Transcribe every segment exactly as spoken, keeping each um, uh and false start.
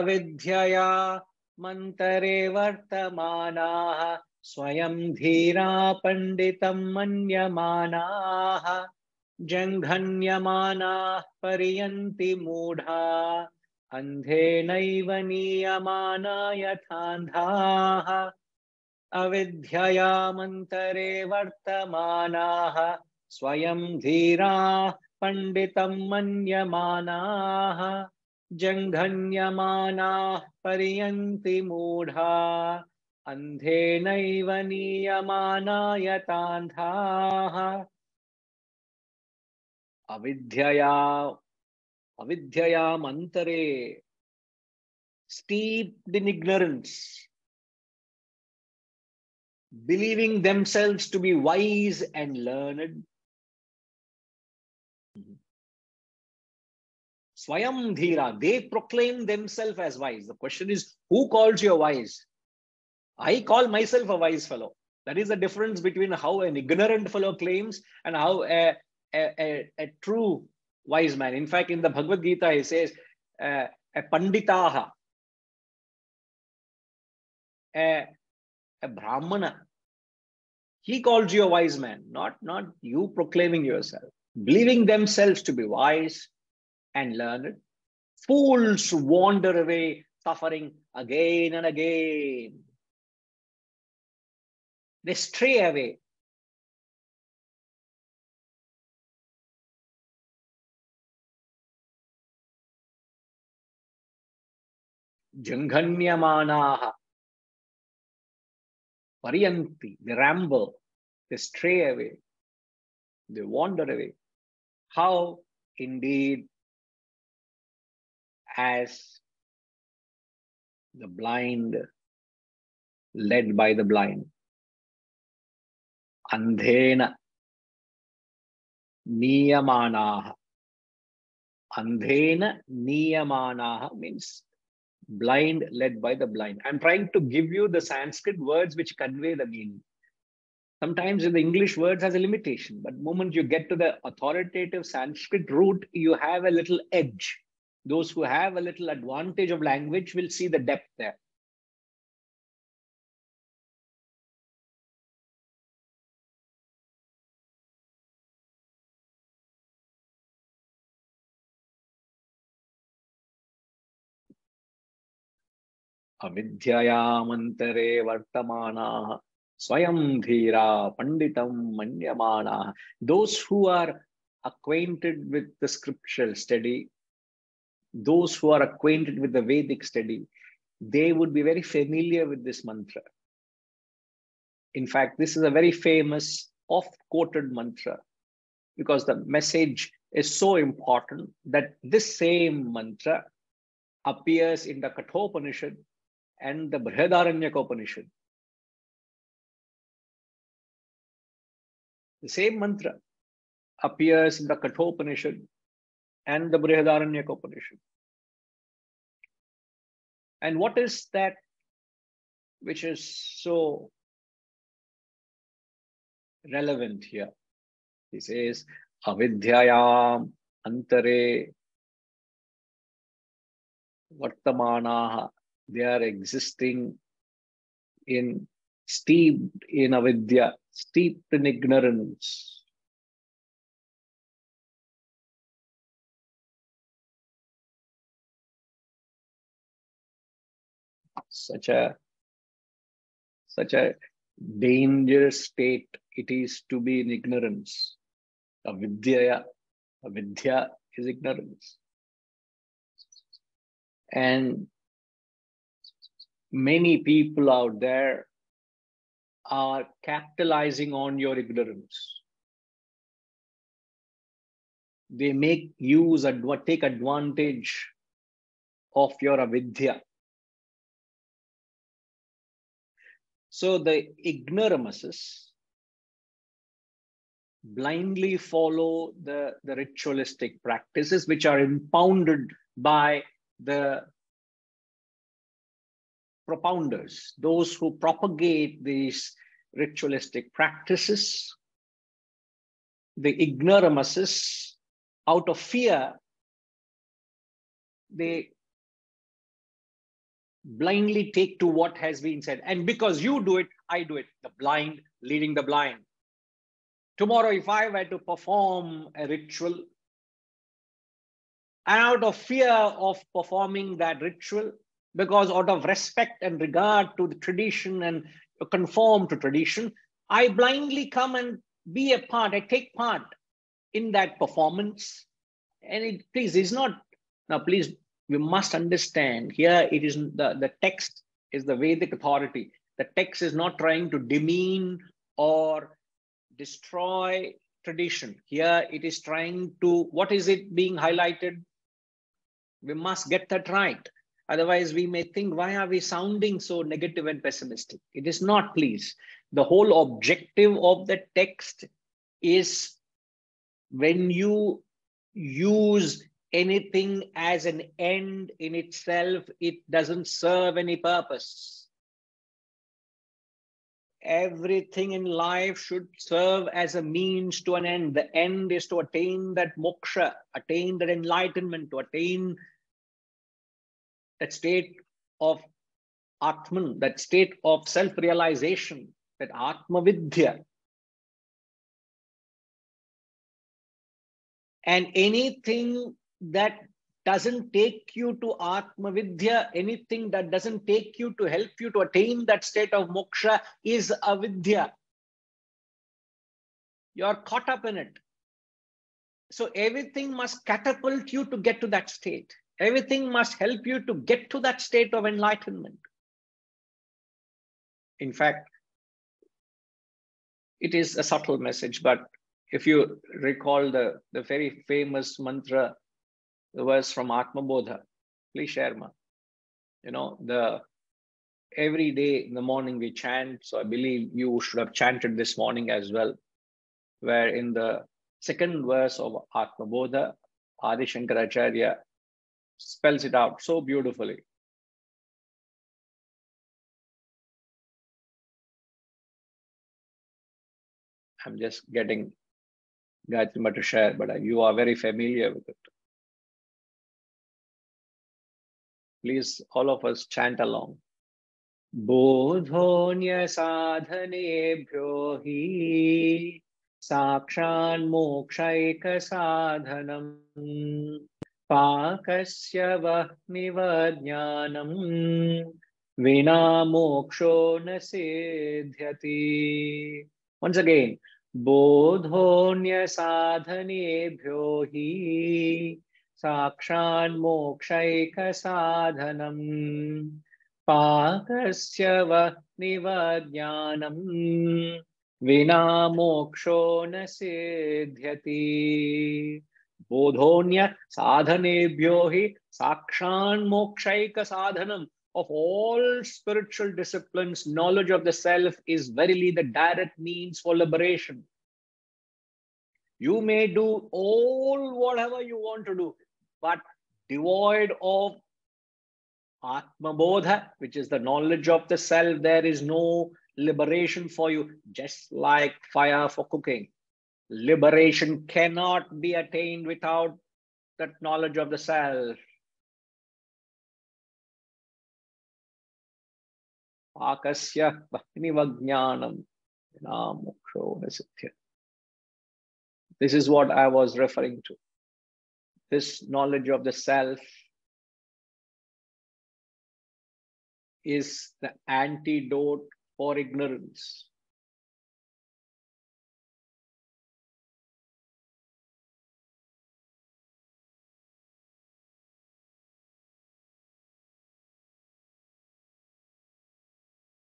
avidhyaya mantare vartamanaha swayam dhira panditam manyamanaha janghanyamana pariyanti mudha andhe naivaniyamana yathandhaha avidhyaya mantare vartamanaha swayam dhira panditam manyamanaha janghanyamana pariyanti mudha andhe naiva niyamana yatandhaha. Avidyaya, avidyaya mantare, steeped in ignorance, believing themselves to be wise and learned. Swayam dhira, they proclaim themselves as wise. The question is, who calls you wise? I call myself a wise fellow. That is the difference between how an ignorant fellow claims and how a, a, a, a true wise man. In fact, in the Bhagavad Gita, he says, uh, a panditaha, a, a brahmana. He calls you a wise man, not, not you proclaiming yourself. Believing themselves to be wise and learned, fools wander away, suffering again and again. They stray away. Janghanyamanaha pariyanti, they ramble, they stray away, they wander away. How indeed, as the blind led by the blind. Andhena niyamanaha. Andhena niyamanaha means blind led by the blind. I'm trying to give you the Sanskrit words which convey the meaning. Sometimes in the English words has a limitation, but the moment you get to the authoritative Sanskrit root, you have a little edge. Those who have a little advantage of language will see the depth there. Avidyaya mantare vartamana swayam dhira panditam manyamana. Those who are acquainted with the scriptural study, those who are acquainted with the Vedic study, they would be very familiar with this mantra. In fact, this is a very famous, oft-quoted mantra because the message is so important that this same mantra appears in the Kathopanishad and the Brihadaranyaka Upanishad. The same mantra appears in the Kathopanishad and the Brihadaranyaka Upanishad. And what is that which is so relevant here? He says, avidyayam antare vartamanaha. They are existing in, steeped in avidya, steeped in ignorance. Such a, such a dangerous state it is to be in ignorance. Avidya, avidya is ignorance. And many people out there are capitalizing on your ignorance. They make use, take advantage of your avidya. So the ignoramuses blindly follow the, the ritualistic practices which are impounded by the propounders, those who propagate these ritualistic practices. The ignoramuses, out of fear, they blindly take to what has been said. And because you do it, I do it. The blind leading the blind. Tomorrow, if I were to perform a ritual, and out of fear of performing that ritual, because out of respect and regard to the tradition and conform to tradition, I blindly come and be a part, I take part in that performance. And it, please, is not, now please, we must understand here, it is the, the text is the Vedic authority. The text is not trying to demean or destroy tradition. Here it is trying to, what is it being highlighted? We must get that right. Otherwise, we may think, why are we sounding so negative and pessimistic? It is not, please. The whole objective of the text is when you use anything as an end in itself, it doesn't serve any purpose. Everything in life should serve as a means to an end. The end is to attain that moksha, attain that enlightenment, to attain that state of Atman, that state of self-realization, that Atma Vidya. And anything that doesn't take you to Atma Vidya, anything that doesn't take you to help you to attain that state of moksha is avidya. You're caught up in it. So everything must catapult you to get to that state. Everything must help you to get to that state of enlightenment. In fact, it is a subtle message, but if you recall the, the very famous mantra, the verse from Atma Bodha, please share, ma. You know, the every day in the morning we chant, so I believe you should have chanted this morning as well, where in the second verse of Atma Bodha, Adi Shankaracharya spells it out so beautifully. I'm just getting Gayatima to share, but you are very familiar with it. Please, all of us chant along. Bodhonya sadhanebhyo hi sakshan mokshaika sadhanam. Pakasya vahmiva jnanam vina moksho na siddhyati. Once again, bodhonya sadhanebhyo hi sakshan mokshaika sadhanam. Pakasya vahmiva jnanam vina moksho na siddhyati. Bodhonya sadhanebhyo hi sakshan mokshaika sadhanam. Of all spiritual disciplines, knowledge of the self is verily the direct means for liberation. You may do all whatever you want to do, but devoid of Atma Bodha, which is the knowledge of the self, there is no liberation for you, just like fire for cooking. Liberation cannot be attained without that knowledge of the self. Akasya bhaknivajnanam. This is what I was referring to. This knowledge of the self is the antidote for ignorance.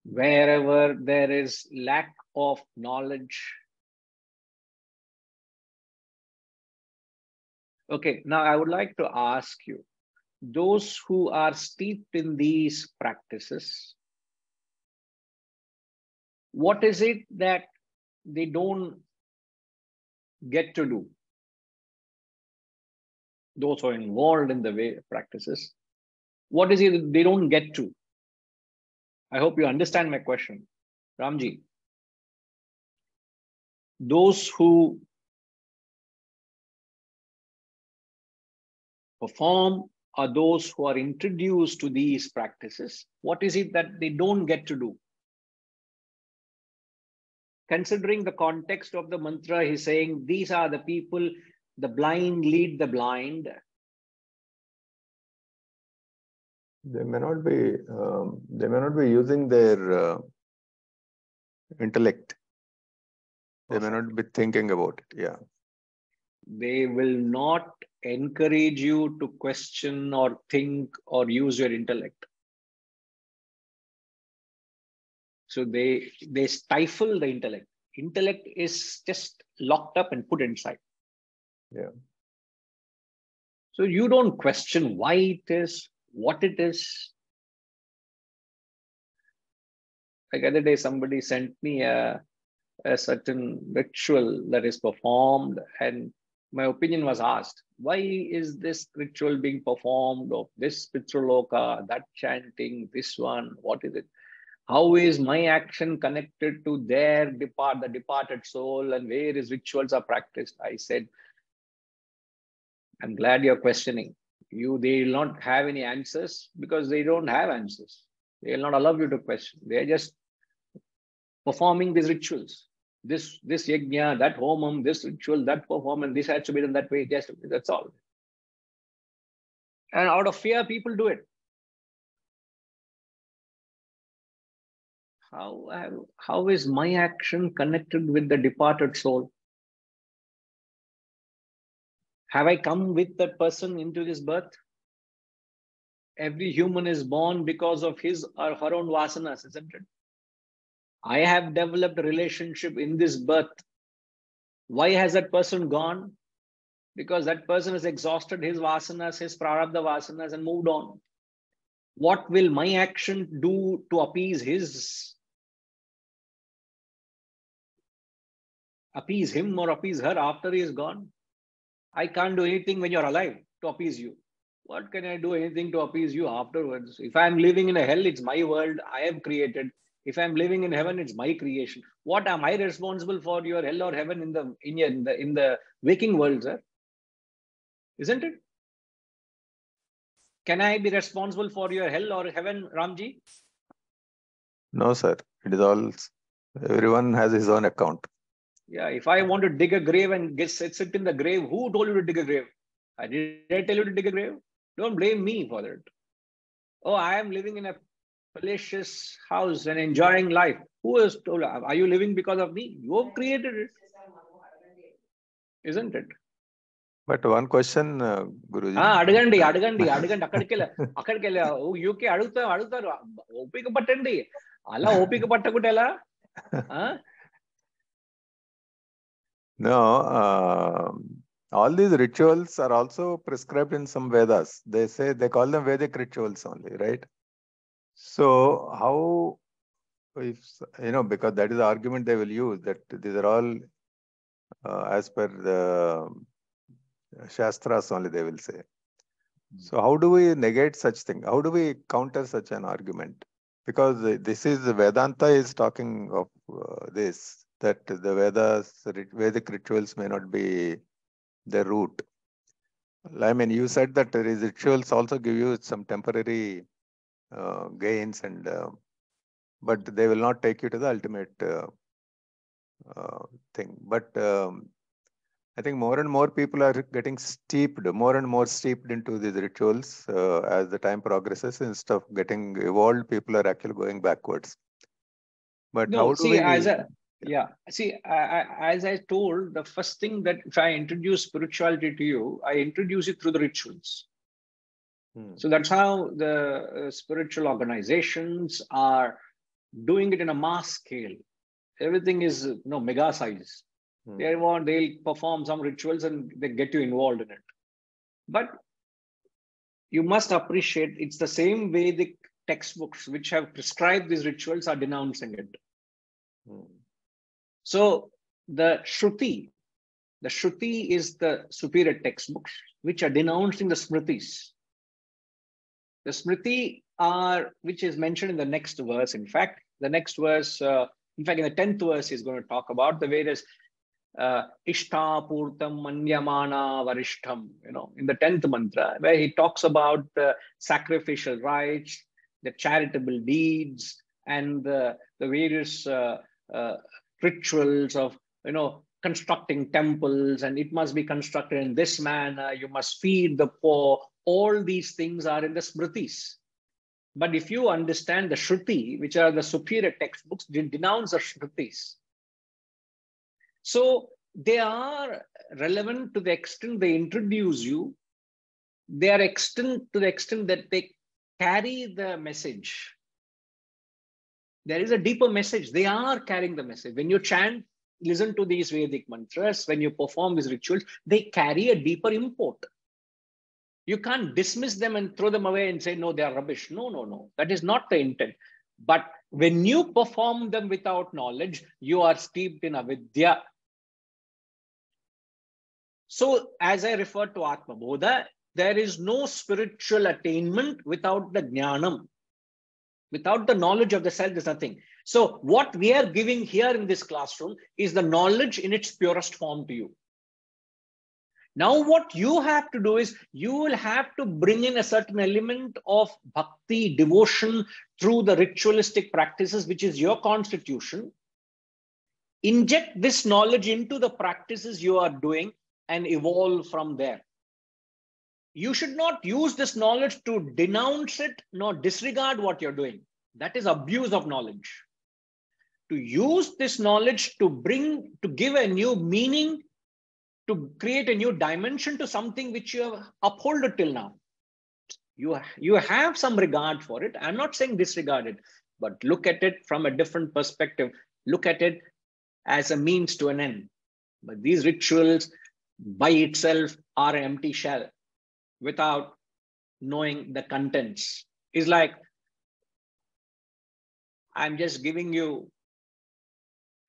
Wherever there is lack of knowledge. Okay, now I would like to ask you, those who are steeped in these practices, what is it that they don't get to do? Those who are involved in the way practices, what is it that they don't get to? I hope you understand my question, Ramji. Those who perform are those who are introduced to these practices, what is it that they don't get to do? Considering the context of the mantra, he's saying these are the people, the blind lead the blind. They may not be, um, they may not be using their uh, intellect. They may not be thinking about it. Yeah. They will not encourage you to question or think or use your intellect. So they, they stifle the intellect. Intellect is just locked up and put inside. Yeah. So you don't question why it is, what it is. Like the other day, somebody sent me a, a certain ritual that is performed, and my opinion was asked, why is this ritual being performed, of this Pitraloka, that chanting, this one, what is it? How is my action connected to their depart, the departed soul, and various rituals are practiced? I said, I'm glad you're questioning. You, they will not have any answers because they don't have answers. They will not allow you to question. They're just performing these rituals. This, this yajna, that homam, this ritual, that performance, this has to be done that way. Yes, that's all. And out of fear, people do it. How, how is my action connected with the departed soul? Have I come with that person into this birth? Every human is born because of his or her own vasanas, isn't it? I have developed a relationship in this birth. Why has that person gone? Because that person has exhausted his vasanas, his prarabdha vasanas, and moved on. What will my action do to appease his? Appease him or appease her after he is gone? I can't do anything when you're alive to appease you. What can I do anything to appease you afterwards? If I'm living in a hell, it's my world. I have created. If I'm living in heaven, it's my creation. What am I responsible for your hell or heaven in the in, your, in the in the waking world, sir? Isn't it? Can I be responsible for your hell or heaven, Ramji? No, sir. It is all. Everyone has his own account. Yeah, if I want to dig a grave and get sit in the grave, who told you to dig a grave? I did, did I tell you to dig a grave? Don't blame me for that. Oh, I am living in a palatial house and enjoying life. Who has told you? Are you living because of me? You have created it. Isn't it? But one question, uh, Guruji. Ah, adagandi, adagandi, adagandi. Akkadikela, akkadikela. U K adugta, adugta. Opika pattandi. Alla opika pattakutela. Huh? No, uh, all these rituals are also prescribed in some Vedas. They say, they call them Vedic rituals only, right? So how, if, you know, because that is the argument they will use, that these are all uh, as per the Shastras only, they will say. Mm-hmm. So how do we negate such thing? How do we counter such an argument? Because this is, Vedanta is talking of uh, this. That the Vedas, Vedic rituals may not be the root. I mean, you said that these rituals also give you some temporary uh, gains, and uh, but they will not take you to the ultimate uh, uh, thing. But um, I think more and more people are getting steeped, more and more steeped into these rituals uh, as the time progresses. Instead of getting evolved, people are actually going backwards. But no, how do see, we... As a Yeah, see, I, I, as I told, the first thing that if I introduce spirituality to you, I introduce it through the rituals. Hmm. So that's how the uh, spiritual organizations are doing it in a mass scale. Everything is, you know, mega size. Hmm. They want, they'll perform some rituals and they get you involved in it. But you must appreciate it's the same way the textbooks which have prescribed these rituals are denouncing it. Hmm. So the Shruti, the Shruti is the superior textbooks which are denouncing the Smritis. The Smriti are, which is mentioned in the next verse. In fact, the next verse, uh, in fact, in the tenth verse, is going to talk about the various uh, Ishtapurtam Manyamana Varishtham, you know, in the tenth mantra, where he talks about uh, sacrificial rites, the charitable deeds, and uh, the various uh, uh, rituals of, you know, constructing temples, and it must be constructed in this manner, you must feed the poor. All these things are in the smritis. But if you understand the Shruti, which are the superior textbooks, they denounce the Shrutis. So they are relevant to the extent they introduce you. They are extent to the extent that they carry the message. There is a deeper message. They are carrying the message. When you chant, listen to these Vedic mantras, when you perform these rituals, they carry a deeper import. You can't dismiss them and throw them away and say, no, they are rubbish. No, no, no. That is not the intent. But when you perform them without knowledge, you are steeped in avidya. So, as I refer to Atma Bodha, there is no spiritual attainment without the jnanam. Without the knowledge of the self, there's nothing. So, what we are giving here in this classroom is the knowledge in its purest form to you. Now, what you have to do is, you will have to bring in a certain element of bhakti, devotion, through the ritualistic practices, which is your constitution. Inject this knowledge into the practices you are doing and evolve from there. You should not use this knowledge to denounce it, nor disregard what you're doing. That is abuse of knowledge. To use this knowledge to bring, to give a new meaning, to create a new dimension to something which you have upheld till now. You, you have some regard for it. I'm not saying disregard it, but look at it from a different perspective. Look at it as a means to an end. But these rituals by itself are an empty shell without knowing the contents. It's like, I'm just giving you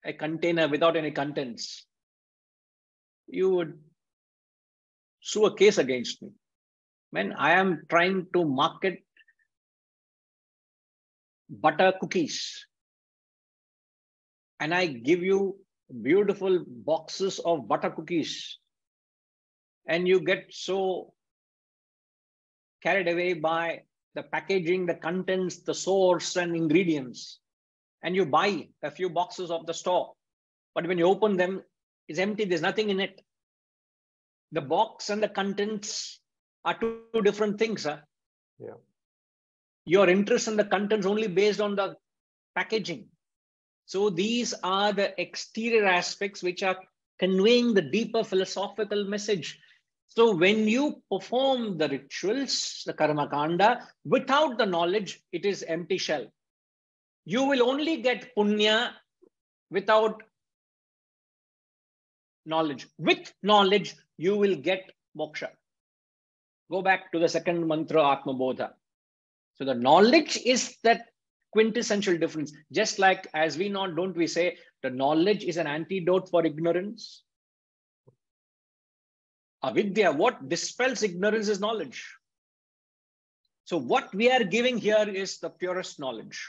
a container without any contents. You would sue a case against me. When I am trying to market butter cookies and I give you beautiful boxes of butter cookies and you get so carried away by the packaging, the contents, the source and ingredients, and you buy a few boxes of the store, but when you open them, it's empty, there's nothing in it. The box and the contents are two, two different things. Huh? Yeah. Your interest in the contents only based on the packaging. So these are the exterior aspects which are conveying the deeper philosophical message. So when you perform the rituals, the karma kanda, without the knowledge, it is empty shell. You will only get punya without knowledge. With knowledge, you will get moksha. Go back to the second mantra, Atma Bodha. So the knowledge is that quintessential difference. Just like as we know, don't we say, the knowledge is an antidote for ignorance? Avidya, what dispels ignorance is knowledge. So what we are giving here is the purest knowledge.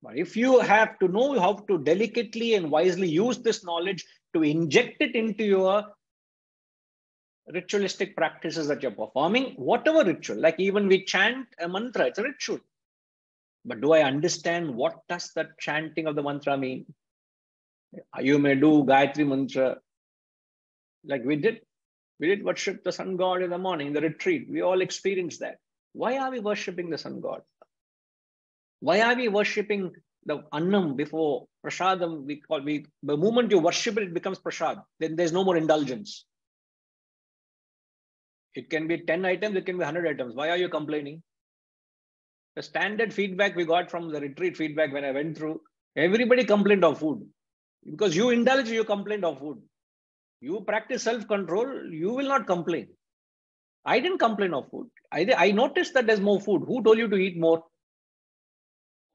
But if you have to know how to delicately and wisely use this knowledge to inject it into your ritualistic practices that you're performing, whatever ritual, like even we chant a mantra, it's a ritual. But do I understand what does the chanting of the mantra mean? You may do Gayatri mantra like we did. We did worship the sun god in the morning, the retreat. We all experienced that. Why are we worshipping the sun god? Why are we worshipping the annam before prashadam? We call we the moment you worship it, it becomes prashad. Then there's no more indulgence. It can be ten items, it can be one hundred items. Why are you complaining? The standard feedback we got from the retreat feedback when I went through, everybody complained of food. Because you indulge, you complained of food. You practice self-control, you will not complain. I didn't complain of food. I, I noticed that there's more food. Who told you to eat more?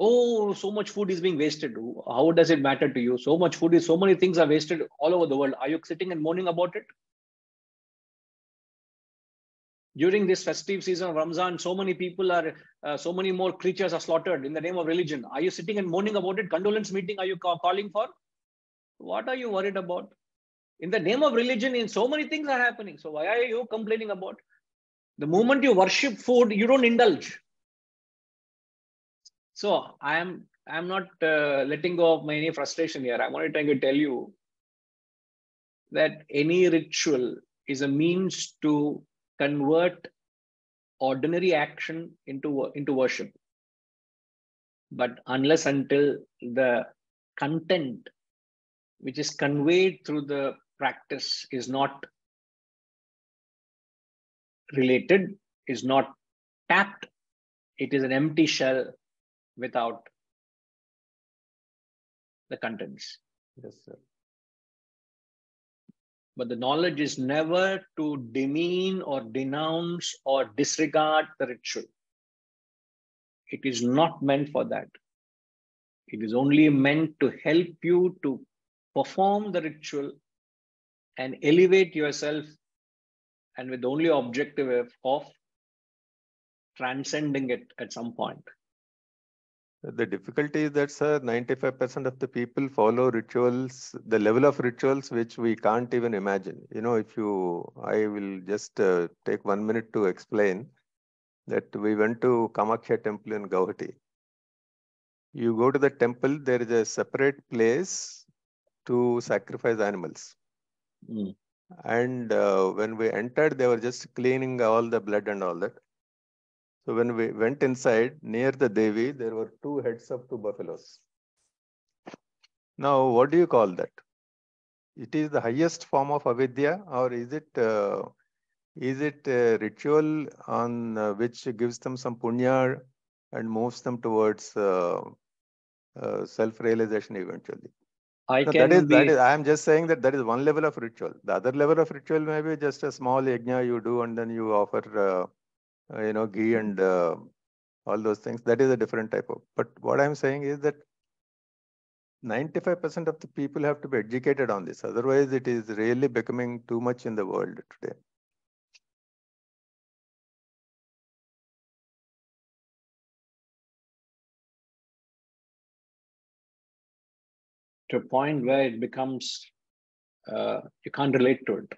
Oh, so much food is being wasted. How does it matter to you? So much food is, so many things are wasted all over the world. Are you sitting and moaning about it? During this festive season of Ramzan, so many people are, uh, so many more creatures are slaughtered in the name of religion. Are you sitting and moaning about it? Condolence meeting, are you ca- calling for? What are you worried about? In the name of religion, in so many things are happening. So why are you complaining about? The moment you worship food, you don't indulge. So I am I am not uh, letting go of my any frustration here. I'm only trying to tell you that any ritual is a means to convert ordinary action into, into worship. But unless until the content which is conveyed through the practice is not related, is not tapped, it is an empty shell without the contents. Yes, sir. But the knowledge is never to demean or denounce or disregard the ritual. It is not meant for that. It is only meant to help you to perform the ritual and elevate yourself, and with the only objective of transcending it at some point. The difficulty is that, sir, ninety-five percent of the people follow rituals, the level of rituals which we can't even imagine. You know, if you, I will just uh, take one minute to explain that we went to Kamakhya temple in Guwahati. You go to the temple, there is a separate place to sacrifice animals. Mm. And uh, when we entered, they were just cleaning all the blood and all that. So when we went inside, near the Devi, there were two heads of two buffaloes. Now, what do you call that? It is the highest form of avidya, or is it uh, is it a ritual on uh, which gives them some punya and moves them towards uh, uh, self-realization eventually? I so can that is, be... that is, I am just saying that that is one level of ritual. The other level of ritual may be just a small yajna you do, and then you offer... Uh, Uh, you know, ghee and uh, all those things. That is a different type of. But what I'm saying is that ninety-five percent of the people have to be educated on this. Otherwise, it is really becoming too much in the world today. To a point where it becomes, uh, you can't relate to it.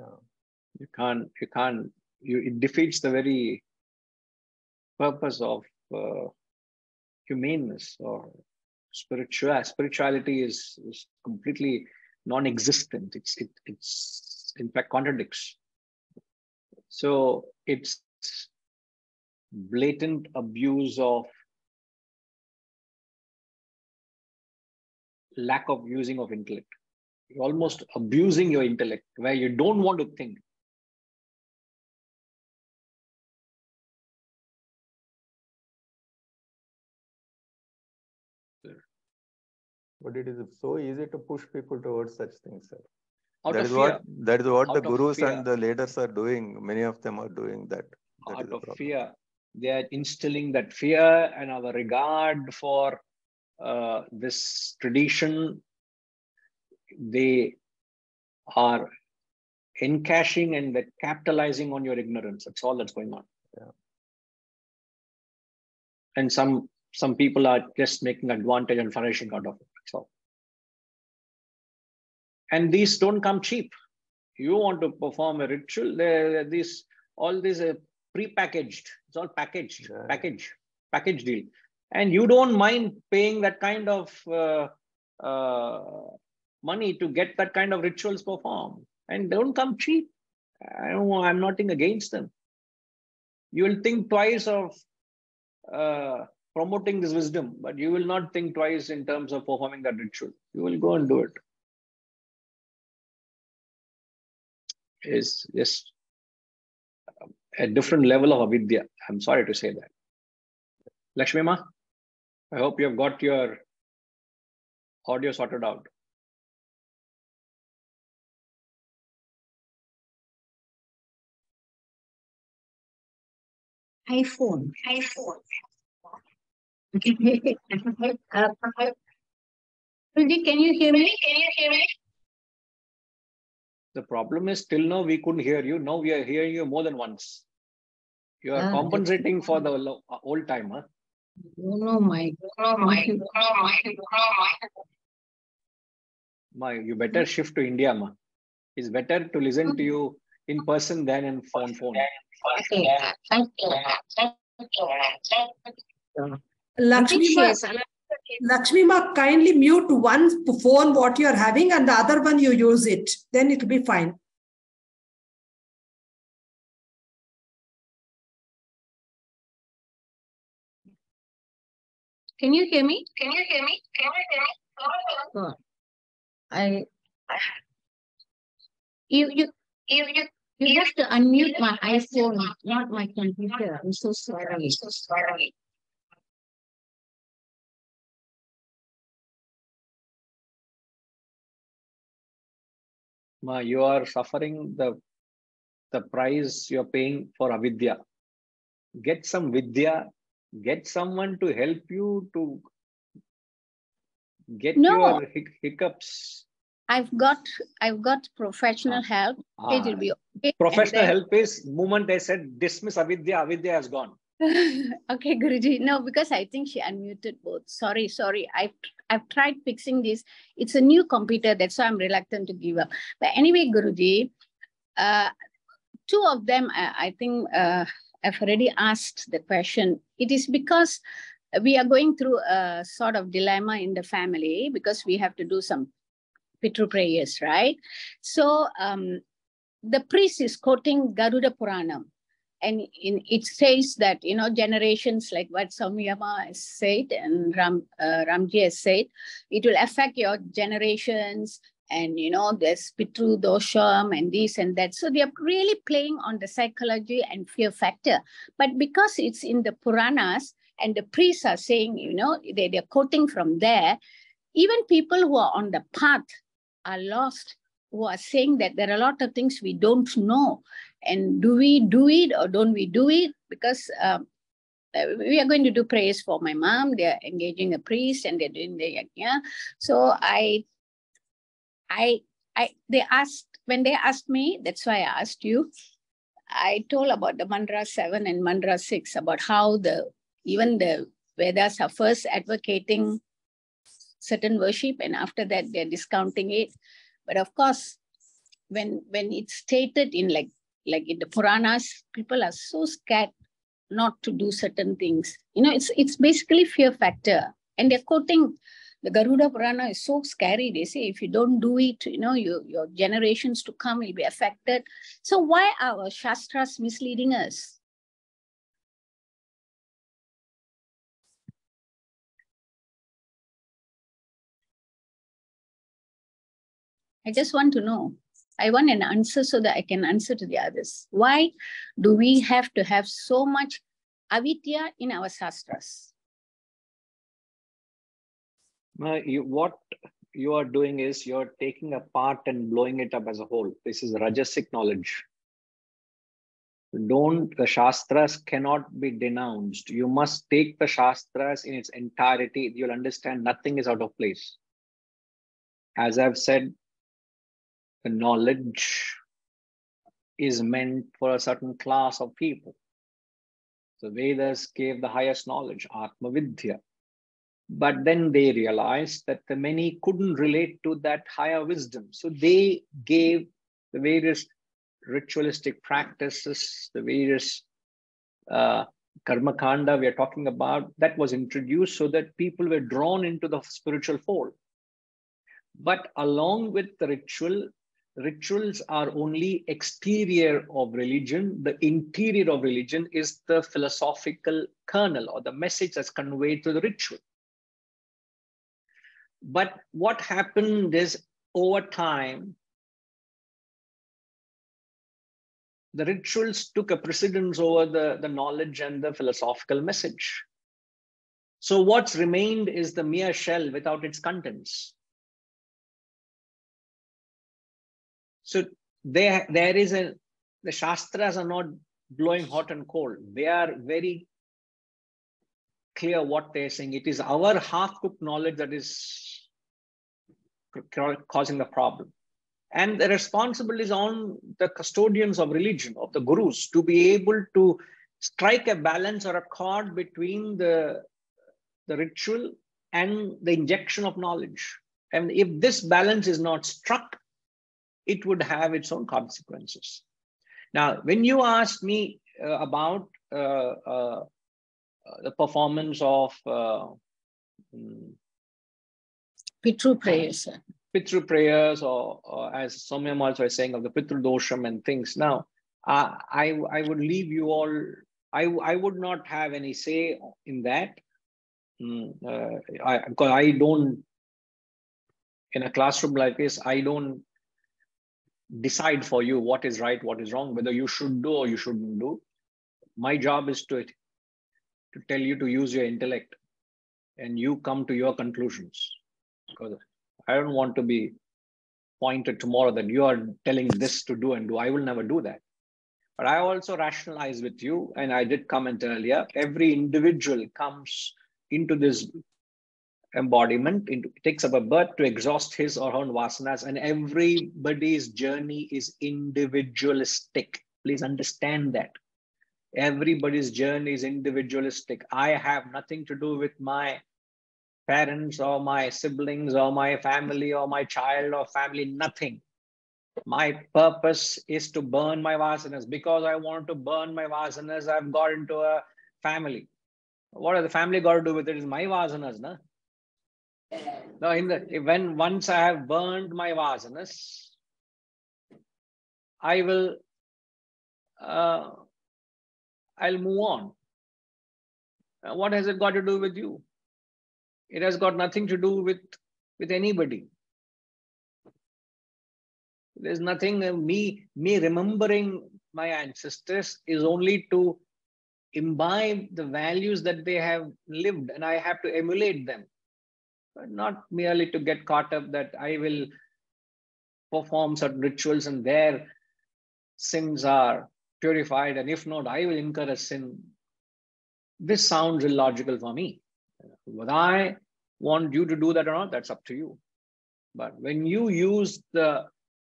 Yeah. You can't, you can't. You, it defeats the very purpose of uh, humaneness or spiritual. Spirituality is, is completely non-existent. It's it it's in fact contradicts. So it's blatant abuse of lack of using of intellect. You're almost abusing your intellect where you don't want to think. But it is so easy to push people towards such things, sir. Out that, is what, that is what out the gurus fear. And the leaders are doing. Many of them are doing that. that out of fear. They are instilling that fear and our regard for uh, this tradition. They are encashing and they're capitalizing on your ignorance. That's all that's going on. Yeah. And some, some people are just making advantage and flourishing out of it. So, and these don't come cheap. You want to perform a ritual, they're, these all these are pre-packaged. It's all packaged, yeah. package, package deal. And you don't mind paying that kind of uh, uh, money to get that kind of rituals performed. And they don't come cheap. I don't, I'm nothing against them. You will think twice of uh, promoting this wisdom, but you will not think twice in terms of performing that ritual. You will go and do it. It's just a different level of avidya. I'm sorry to say that. Lakshmi Ma, I hope you have got your audio sorted out. iPhone, iPhone. Prithik, can you hear me? Can you hear me? The problem is till now we couldn't hear you. Now we are hearing you more than once. You are ah, compensating for the old time, huh? Oh my! Oh my! Oh my! Oh my! Ma, you better shift to India, ma. It's better to listen to you in person than in phone phone. Lakshmi Ma, Lakshmi Ma, kindly mute one phone what you are having and the other one you use it. Then it will be fine. Can you hear me? Can you hear me? Can you hear me? Oh, I, I you, you, you, you, you have to unmute my iPhone, not my computer. I'm so sorry. I'm so sorry. Ma, you are suffering the, the price you're paying for avidya. Get some vidya. Get someone to help you to get no. your hic hiccups. I've got, I've got professional ah. help. Ah. It will be okay. Professional then, help is moment I said dismiss avidya. Avidya has gone. Okay, Guruji. No, because I think she unmuted both. Sorry, sorry. I've I've tried fixing this. It's a new computer. That's why I'm reluctant to give up. But anyway, Guruji, uh, two of them. I, I think uh, I've already asked the question. It is because we are going through a sort of dilemma in the family because we have to do some Pitru prayers, right? So um, the priest is quoting Garuda Purana. And in, it says that, you know, generations like what Samyama has said and Ram, uh, Ramji has said, it will affect your generations and, you know, there's Pitru Dosham and this and that. So they are really playing on the psychology and fear factor. But because it's in the Puranas and the priests are saying, you know, they, they're quoting from there, even people who are on the path are lost, who are saying that there are a lot of things we don't know. And do we do it or don't we do it? Because um, we are going to do prayers for my mom. They're engaging a priest and they're doing the yajna. Yeah. So I, I, I, they asked, when they asked me, that's why I asked you, I told about the Mantra seven and Mantra six, about how the, even the Vedas are first advocating certain worship and after that they're discounting it. But of course, when, when it's stated in like, like in the Puranas, people are so scared not to do certain things. You know, it's it's basically fear factor. And they're quoting, the Garuda Purana is so scary. They say, if you don't do it, you know, you, your generations to come will be affected. So why are our Shastras misleading us? I just want to know. I want an answer so that I can answer to the others. Why do we have to have so much avidya in our Shastras? Uh, you, what you are doing is you're taking a part and blowing it up as a whole. This is Rajasic knowledge. Don't, the Shastras cannot be denounced. You must take the Shastras in its entirety. You'll understand nothing is out of place. As I've said, the knowledge is meant for a certain class of people. The Vedas gave the highest knowledge, Atma Vidya. But then they realized that the many couldn't relate to that higher wisdom. So they gave the various ritualistic practices, the various uh, karma kanda we are talking about, that was introduced so that people were drawn into the spiritual fold. But along with the ritual, rituals are only exterior of religion. The interior of religion is the philosophical kernel or the message that's conveyed through the ritual. But what happened is over time, the rituals took a precedence over the, the knowledge and the philosophical message. So what's remained is the mere shell without its contents. So there, there is a, the Shastras are not blowing hot and cold. They are very clear what they're saying. It is our half-cooked knowledge that is causing the problem. And the responsibility is on the custodians of religion, of the gurus, to be able to strike a balance or a chord between the, the ritual and the injection of knowledge. And if this balance is not struck, it would have its own consequences. Now, when you asked me uh, about uh, uh, the performance of uh, Pitru prayers, Pitru prayers, or, or as Somyam also is saying, of the Pitru Dosham and things. Now, uh, I, I would leave you all, I, I would not have any say in that. Mm, uh, I, because I don't, in a classroom like this, I don't decide for you what is right, what is wrong, whether you should do or you shouldn't do. My job is to, to tell you to use your intellect and you come to your conclusions. Because I don't want to be pointed tomorrow that you are telling this to do and do. I will never do that. But I also rationalize with you, and I did comment earlier, every individual comes into this embodiment, into, takes up a birth to exhaust his or her own vasanas, and everybody's journey is individualistic. Please understand that. Everybody's journey is individualistic. I have nothing to do with my parents or my siblings or my family or my child or family, nothing. My purpose is to burn my vasanas. Because I want to burn my vasanas, I've got into a family. What has the family got to do with it? It's my vasanas, na? Now, in the, when once I have burned my vasanas, I will, uh, I'll move on. Uh, what has it got to do with you? It has got nothing to do with, with anybody. There's nothing, uh, me, me remembering my ancestors is only to imbibe the values that they have lived, and I have to emulate them. But not merely to get caught up that I will perform certain rituals and their sins are purified, and if not, I will incur a sin. This sounds illogical for me. Whether I want you to do that or not, that's up to you. But when you use the,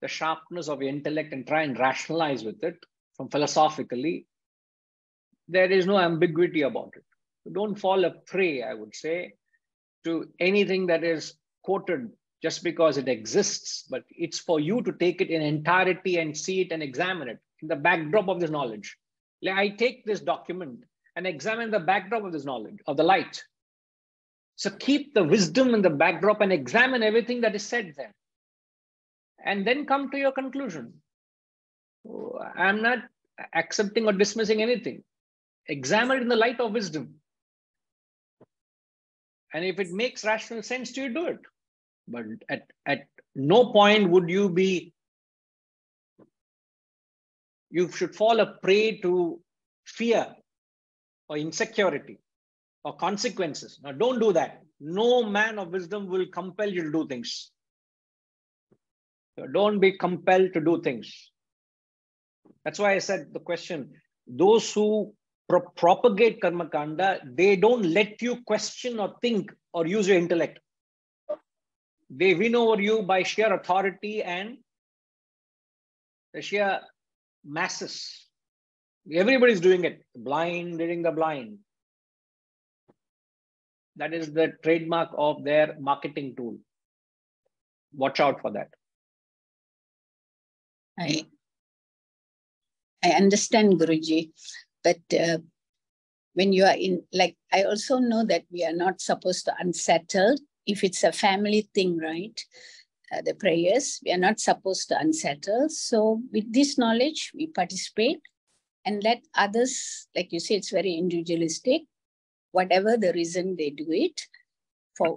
the sharpness of your intellect and try and rationalize with it from philosophically, there is no ambiguity about it. Don't fall a prey, I would say, to anything that is quoted just because it exists, but it's for you to take it in entirety and see it and examine it in the backdrop of this knowledge. Like I take this document and examine the backdrop of this knowledge, of the light. So keep the wisdom in the backdrop and examine everything that is said there. And then come to your conclusion. I'm not accepting or dismissing anything. Examine it in the light of wisdom. And if it makes rational sense to you, do it. But at, at no point would you be, you should fall a prey to fear or insecurity or consequences. Now, don't do that. No man of wisdom will compel you to do things. So don't be compelled to do things. That's why I said the question, those who propagate karma kanda, they don't let you question or think or use your intellect. They win over you by sheer authority and the sheer masses. Everybody's doing it. Blind leading the blind. That is the trademark of their marketing tool. Watch out for that. I, I understand, Guruji. But uh, when you are in, like, I also know that we are not supposed to unsettle. If it's a family thing, right? Uh, the prayers, we are not supposed to unsettle. So with this knowledge, we participate and let others, like you say, it's very individualistic. Whatever the reason they do it, for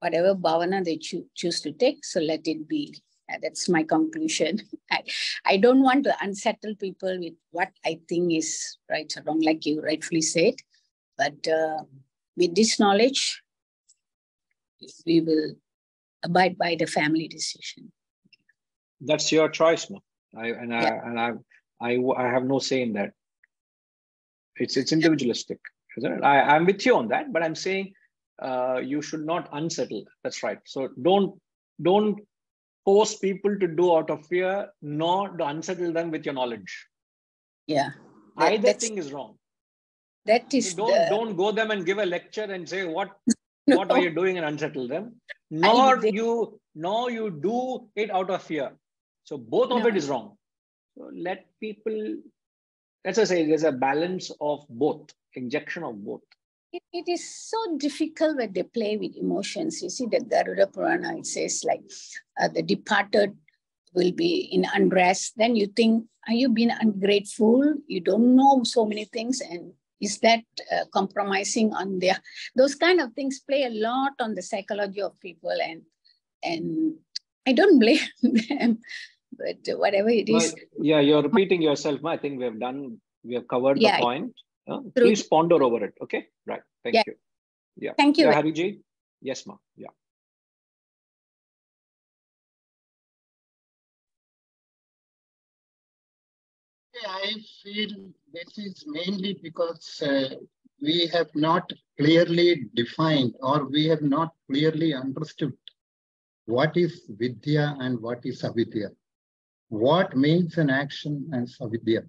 whatever bhavana they cho choose to take, so let it be. That's my conclusion. I, I don't want to unsettle people with what I think is right or wrong, like you rightfully said. But uh, with this knowledge, we will abide by the family decision. That's your choice, ma. I and yeah. I and I, I I have no say in that. It's it's individualistic, isn't it? I, I'm with you on that, but I'm saying uh, you should not unsettle. That's right. So don't don't. force people to do out of fear, nor to unsettle them with your knowledge. Yeah. That, Either thing is wrong. That is, so don't, the... don't go them and give a lecture and say what What are you doing and unsettle them? Nor you, nor you do it out of fear. So both of no. it is wrong. So let people, let's just say there's a balance of both, injection of both. It, it is so difficult when they play with emotions. You see the Garuda Purana, it says like uh, the departed will be in unrest. Then you think, are you being ungrateful? You don't know so many things. And is that uh, compromising on their, those kind of things play a lot on the psychology of people, and and I don't blame them, but whatever it is. Well, yeah, you're repeating yourself. I think we have done, we have covered yeah, the point. Uh, please ponder over it. Okay, right. Thank yeah. you. Yeah. Thank you. Yeah, Hariji. Yes, ma'am. Yeah. I feel this is mainly because uh, we have not clearly defined, or we have not clearly understood what is Vidya and what is Avidya. What means an action as Avidya?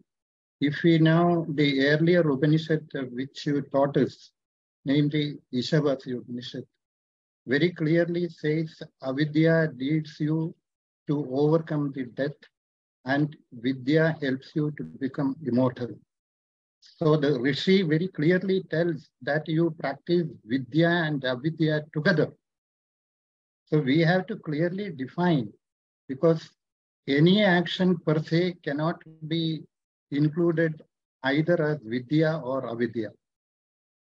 If we now, the earlier Upanishad which you taught us, namely Ishavasya Upanishad, very clearly says Avidya leads you to overcome the death, and Vidya helps you to become immortal. So the Rishi very clearly tells that you practice Vidya and Avidya together. So we have to clearly define, because any action per se cannot be included either as Vidya or Avidya.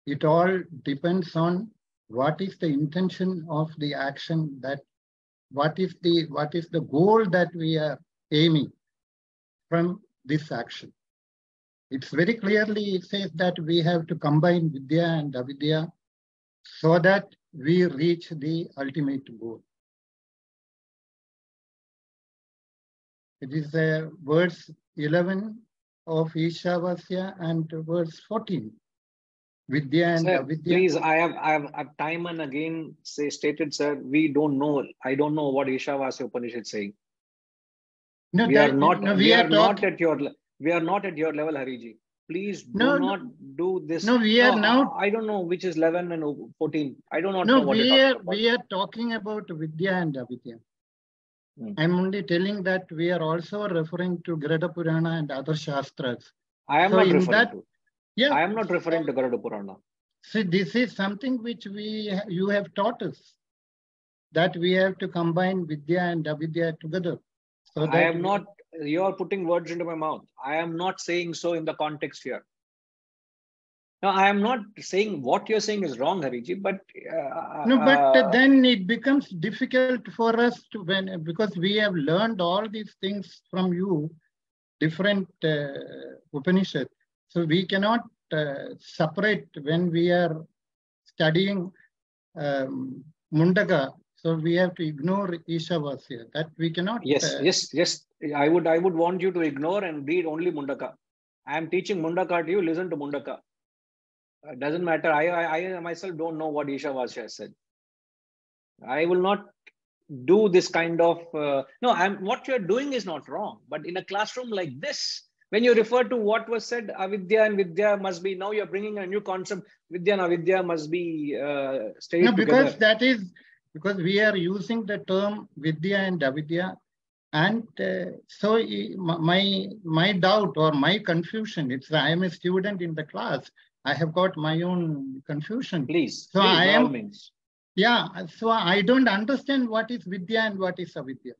It all depends on what is the intention of the action, that what is the, what is the goal that we are aiming from this action. It's very clearly, it says that we have to combine Vidya and Avidya so that we reach the ultimate goal. It is uh, verse eleven of Ishavasya and verse fourteen. Vidya and sir, Avidya. Please, I have, I have, I have time and again say, stated, sir, we don't know. I don't know what Ishavasya Upanishad is saying. No, we that, are not. No, we, we are, are not, not at your. We are not at your level, Hariji. Please do no, not do this. No, we are no, now. I don't know which is eleven and fourteen. I do not no, know what we are. About. We are talking about Vidya and Avidya. Hmm. I am only telling that we are also referring to Garuda Purana and other shastras. I am so not referring that, to. Yeah, I am not referring to Garuda Purana. See, this is something which we you have taught us, that we have to combine Vidya and Avidya together. So I am not, you are putting words into my mouth. I am not saying so in the context here. Now, I am not saying what you're saying is wrong, Hariji, but... Uh, no, but uh, then it becomes difficult for us to, when, because we have learned all these things from you, different uh, Upanishad. So we cannot uh, separate when we are studying um, Mundaka. So we have to ignore Ishavasya. That we cannot. Yes, uh, yes, yes. I would, I would want you to ignore and read only Mundaka. I am teaching Mundaka to you. Listen to Mundaka. It doesn't matter. I, I, I myself don't know what Ishavasya said. I will not do this kind of. Uh, no, I'm. What you are doing is not wrong. But in a classroom like this, when you refer to what was said, Avidya and Vidya must be. Now you are bringing a new concept. Vidya and Avidya must be uh, stayed no, because together. That is. Because we are using the term Vidya and Avidya, and uh, so my, my doubt or my confusion, it's I am a student in the class, I have got my own confusion. Please, so please, I am, means. Yeah, so I don't understand what is Vidya and what is Avidya.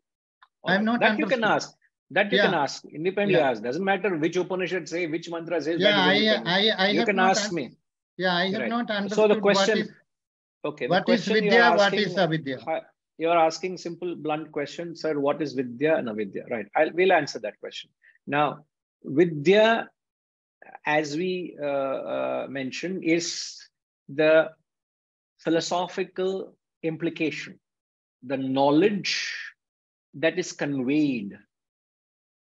All I am not That you can ask, that you yeah. can ask, independently yeah. ask, doesn't matter which Upanishad say, which mantra says. Yeah, I, I, I you can ask me. Yeah, I have right. not understood so the question, what is, Okay. What is Vidya? What is Avidya? You are asking simple, blunt question, sir. What is Vidya and Avidya? Right. I'll we'll answer that question. Now, Vidya, as we uh, uh, mentioned, is the philosophical implication, the knowledge that is conveyed.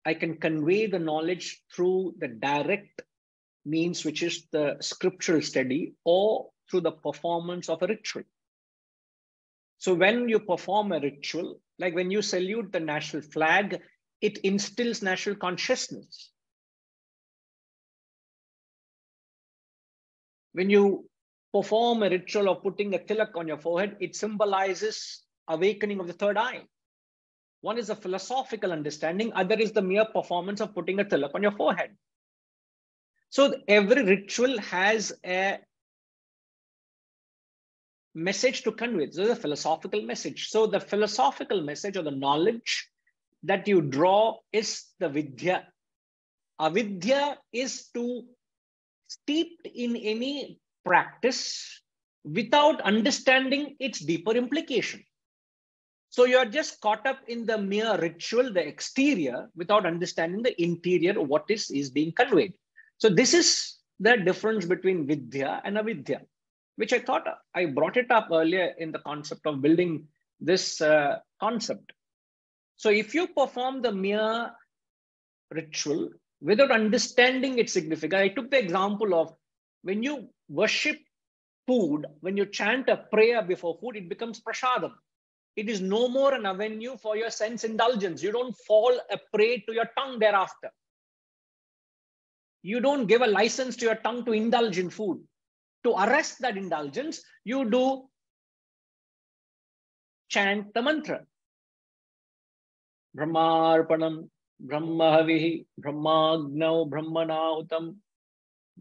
I can convey the knowledge through the direct means, which is the scriptural study, or through the performance of a ritual. So when you perform a ritual, like when you salute the national flag, it instills national consciousness. When you perform a ritual of putting a tilak on your forehead, it symbolizes awakening of the third eye. One is a philosophical understanding, other is the mere performance of putting a tilak on your forehead. So every ritual has a message to convey. So there's a philosophical message. So the philosophical message or the knowledge that you draw is the vidya. Avidya is to steeped in any practice without understanding its deeper implication. So you are just caught up in the mere ritual, the exterior, without understanding the interior of what is, is being conveyed. So this is the difference between vidya and avidya, which I thought I brought it up earlier in the concept of building this uh, concept. So if you perform the mere ritual without understanding its significance, I took the example of when you worship food, when you chant a prayer before food, it becomes prashadam. It is no more an avenue for your sense indulgence. You don't fall a prey to your tongue thereafter. You don't give a license to your tongue to indulge in food. To arrest that indulgence, you do chant the mantra. Brahmarpanam, Brahmahavihi, Brahmagnau, Brahmanahutam,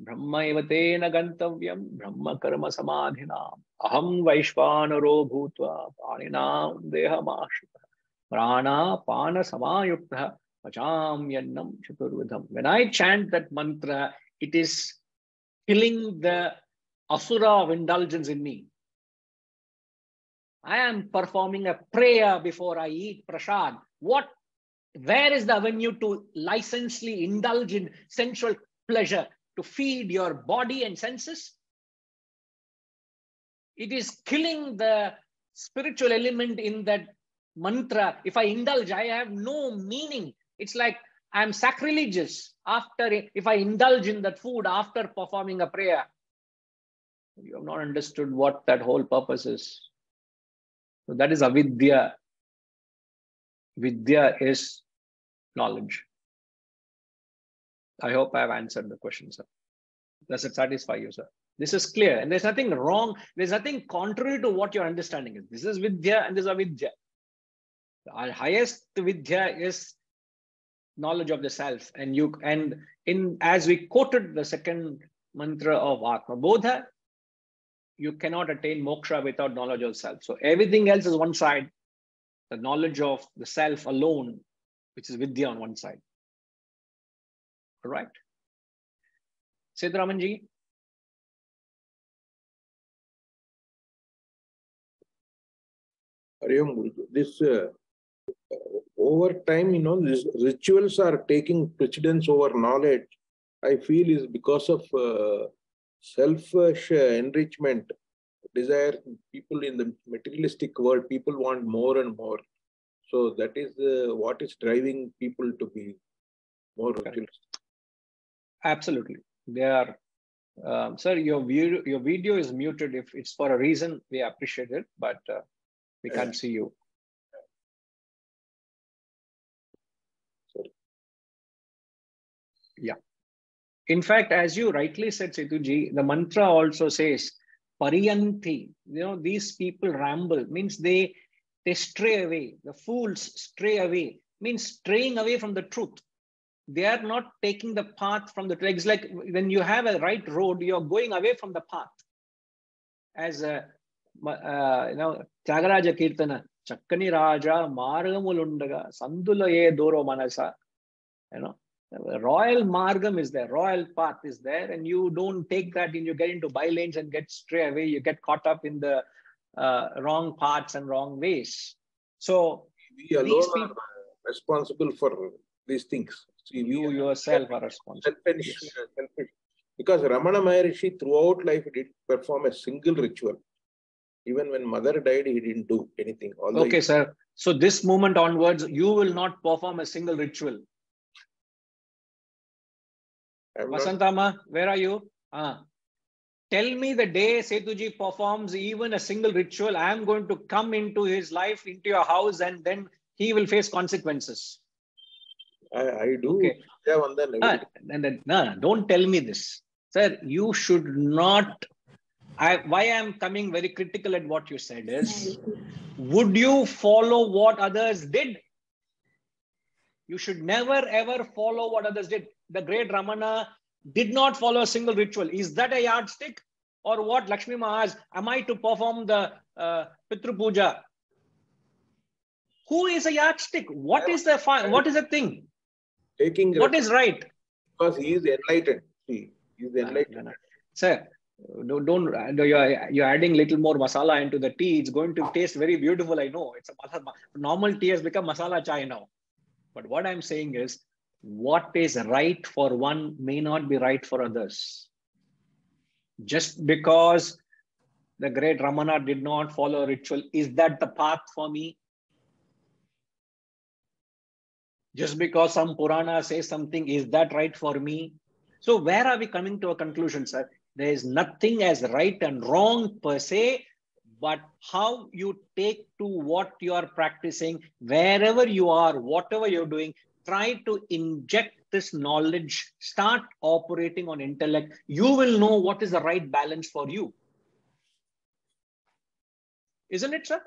Brahmaivatena gantavyam, Brahma karma samadhinam, aham vaishvanaro bhutva, paninam dehamashuta, prana pana samayukta, pacham yannam chaturvidham. When I chant that mantra, it is killing the asura of indulgence in me. I am performing a prayer before I eat prasad. What? Where is the avenue to licensely indulge in sensual pleasure to feed your body and senses? It is killing the spiritual element in that mantra. If I indulge, I have no meaning. It's like I'm sacrilegious after, if I indulge in that food after performing a prayer. You have not understood what that whole purpose is. So that is avidya. Vidya is knowledge. I hope I have answered the question, sir. Does it satisfy you, sir? This is clear, and there's nothing wrong. There's nothing contrary to what your understanding is. This is vidya and this is avidya. Our highest vidya is knowledge of the self, and you and in as we quoted the second mantra of Atma Bodha, you cannot attain moksha without knowledge of self. So everything else is one side. The knowledge of the self alone, which is vidya on one side. All right. Siddharamanji. This uh, over time, you know, these rituals are taking precedence over knowledge. I feel is because of uh, selfish uh, enrichment. Desire people in the materialistic world, people want more and more. So that is uh, what is driving people to be more materialistic. Absolutely. They are, um, sir, your, view, your video is muted. If it's for a reason, we appreciate it, but uh, we can't yes. see you. Sorry. Yeah. In fact, as you rightly said, Setuji, the mantra also says, Pariyanti, you know, these people ramble, means they, they stray away. The fools stray away, means straying away from the truth. They are not taking the path from the truth. It's like when you have a right road, you're going away from the path. As, a, uh, you know, Tyagaraja Kirtana, Chakkani Raja, Margamulundaga, Sandulaye Doro Manasa, you know. The royal margam is there, royal path is there, and you don't take that and you get into by-lanes and get stray away, you get caught up in the uh, wrong paths and wrong ways. So, we alone people, are responsible for these things. See, you yourself are responsible. Selfish, selfish. Because Ramana Maharishi throughout life did perform a single ritual. Even when mother died, he didn't do anything. Although okay, sir. So, this moment onwards, you will not perform a single ritual. Vasantama, where are you? Uh, tell me the day Setuji performs even a single ritual, I am going to come into his life, into your house, and then he will face consequences. I, I do. Okay. Yeah, on the uh, and then, nah, don't tell me this. Sir, you should not I, why I'm coming very critical at what you said is, would you follow what others did? You should never ever follow what others did. The great Ramana did not follow a single ritual. Is that a yardstick? Or what Lakshmi Maharaj, am I to perform the uh, Pitru Puja? Who is a yardstick? What is the what is the thing? Taking what is right? Because he is enlightened. See, he is enlightened. Sir, don't, don't you're, you're adding little more masala into the tea. It's going to taste very beautiful. I know it's a normal tea has become masala chai now. But what I'm saying is, what is right for one may not be right for others. Just because the great Ramana did not follow a ritual, is that the path for me? Just because some Purana says something, is that right for me? So where are we coming to a conclusion, sir? There is nothing as right and wrong per se, but how you take to what you are practicing, wherever you are, whatever you're doing, try to inject this knowledge, start operating on intellect. You will know what is the right balance for you. Isn't it, sir?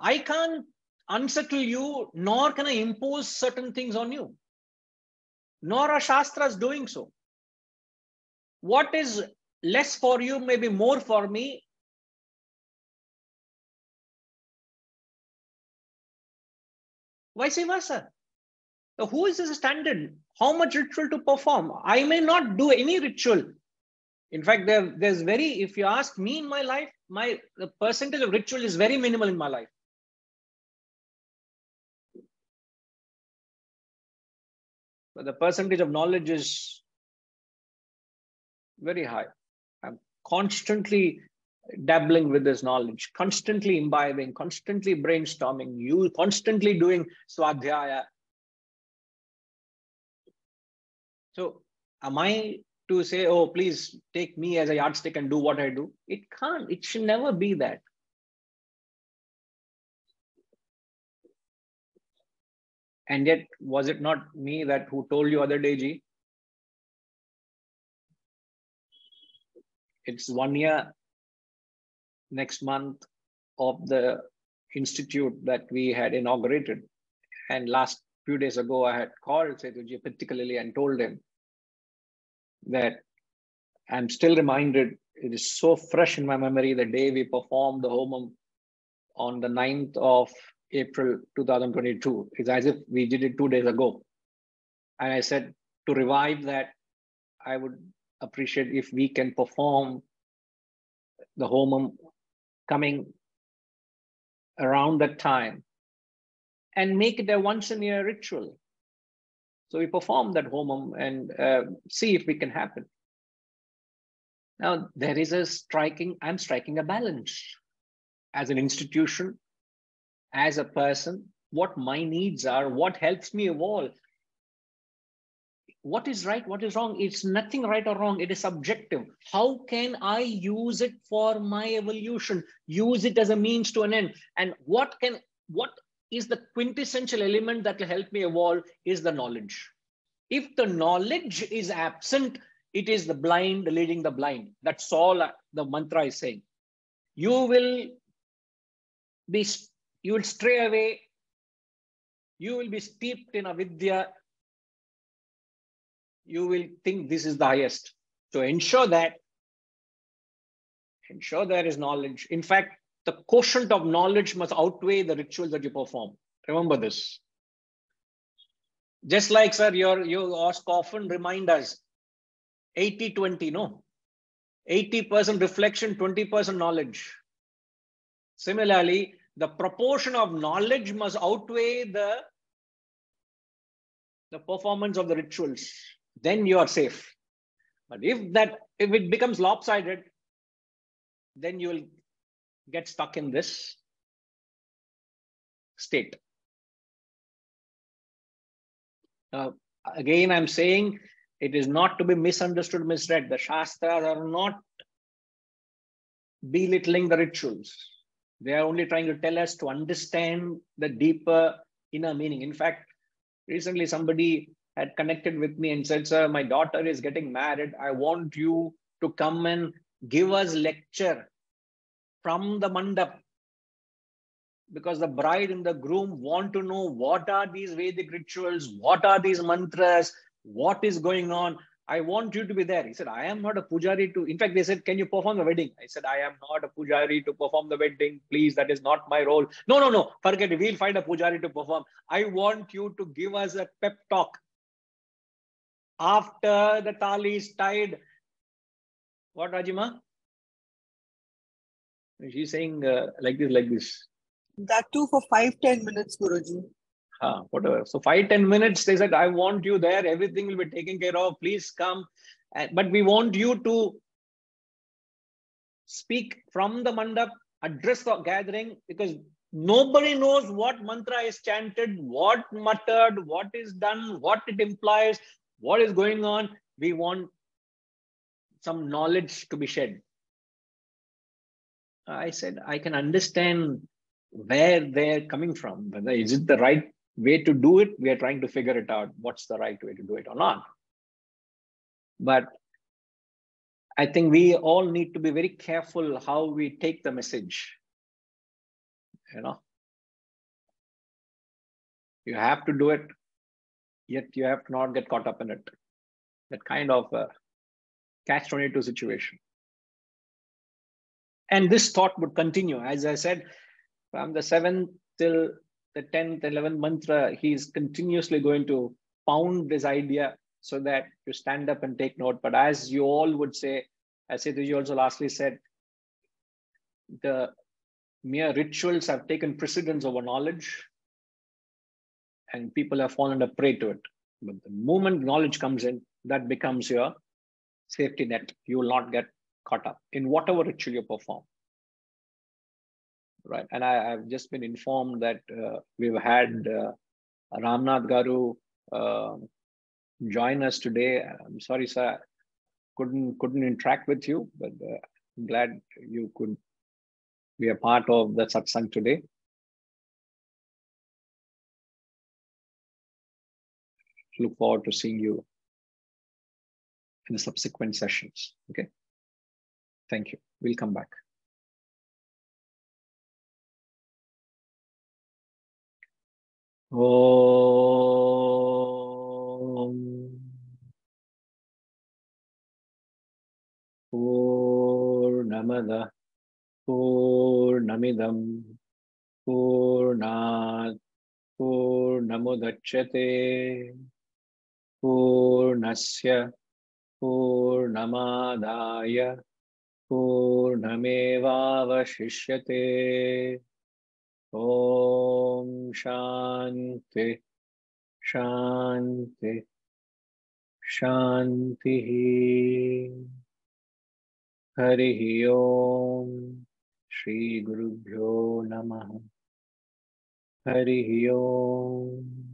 I can't unsettle you, nor can I impose certain things on you. Nor are Shastras doing so. What is less for you may be more for me. Vice versa. So who is this standard? How much ritual to perform? I may not do any ritual. In fact, there, there's very, if you ask me in my life, my the percentage of ritual is very minimal in my life. But the percentage of knowledge is very high. I'm constantly dabbling with this knowledge, constantly imbibing, constantly brainstorming, you constantly doing swadhyaya. So am I to say, oh, please take me as a yardstick and do what I do? It can't, it should never be that. And yet, was it not me that who told you other day, Ji? It's one year next month of the institute that we had inaugurated. And last few days ago, I had called Setuji particularly and told him that I'm still reminded, it is so fresh in my memory, the day we performed the homam on the ninth of April two thousand twenty-two. It's as if we did it two days ago. And I said, to revive that, I would appreciate if we can perform the homam coming around that time and make it a once in a year ritual. So we perform that homam and uh, see if we can happen. Now there is a striking, I'm striking a balance as an institution, as a person, what my needs are, what helps me evolve. What is right, what is wrong? It's nothing right or wrong. It is subjective. How can I use it for my evolution? Use it as a means to an end. And what can, what is the quintessential element that will help me evolve is the knowledge. If the knowledge is absent, it is the blind leading the blind. That's all the mantra is saying. You will be You will stray away, you will be steeped in avidya, you will think this is the highest. So ensure that, ensure there is knowledge. In fact, the quotient of knowledge must outweigh the rituals that you perform. Remember this. Just like, sir, your, your often remind us, eighty twenty, no? eighty percent reflection, twenty percent knowledge. Similarly, the proportion of knowledge must outweigh the, the performance of the rituals. Then you are safe. But if that, if it becomes lopsided, then you will get stuck in this state. Now, again, I'm saying it is not to be misunderstood, misread. The Shastras are not belittling the rituals. They are only trying to tell us to understand the deeper inner meaning. In fact, recently somebody had connected with me and said, sir, my daughter is getting married. I want you to come and give us lecture from the mandap, because the bride and the groom want to know what are these Vedic rituals, what are these mantras, what is going on. I want you to be there. He said, I am not a pujari to, in fact, they said, can you perform the wedding? I said, I am not a pujari to perform the wedding. Please, that is not my role. No, no, no, forget it. We'll find a pujari to perform. I want you to give us a pep talk. After the thali is tied, what, Rajima? She's saying uh, like this, like this. That too for five to ten minutes, Guruji. Ah, whatever. So five to ten minutes, they said, I want you there. Everything will be taken care of. Please come. And, but we want you to speak from the mandap, address the gathering, because nobody knows what mantra is chanted, what muttered, what is done, what it implies, what is going on. We want some knowledge to be shed. I said, I can understand where they're coming from. Whether is it the right way to do it? We are trying to figure it out. What's the right way to do it or not? But I think we all need to be very careful how we take the message. You know, you have to do it, yet you have to not get caught up in it. That kind of a catch twenty-two situation. And this thought would continue. As I said, from the seventh till the tenth, eleventh mantra, he is continuously going to pound this idea so that you stand up and take note. But as you all would say, as Setuji also lastly said, the mere rituals have taken precedence over knowledge and people have fallen a prey to it. But the moment knowledge comes in, that becomes your safety net. You will not get caught up in whatever ritual you perform. Right, and I, I've just been informed that uh, we've had uh, Ramnath Garu uh, join us today. I'm sorry, sir, couldn't couldn't interact with you, but uh, I'm glad you could be a part of the satsang today. Look forward to seeing you in the subsequent sessions. Okay, thank you. We'll come back. Om. Purnamada Purnamidam Purnat Purnamudachyate Purnasya Purnamadaya Purnamevavashishyate. Om Shanti, Shanti, Shanti. Harihi Om, Shri Gurubhyo Namaha. Harihi Om.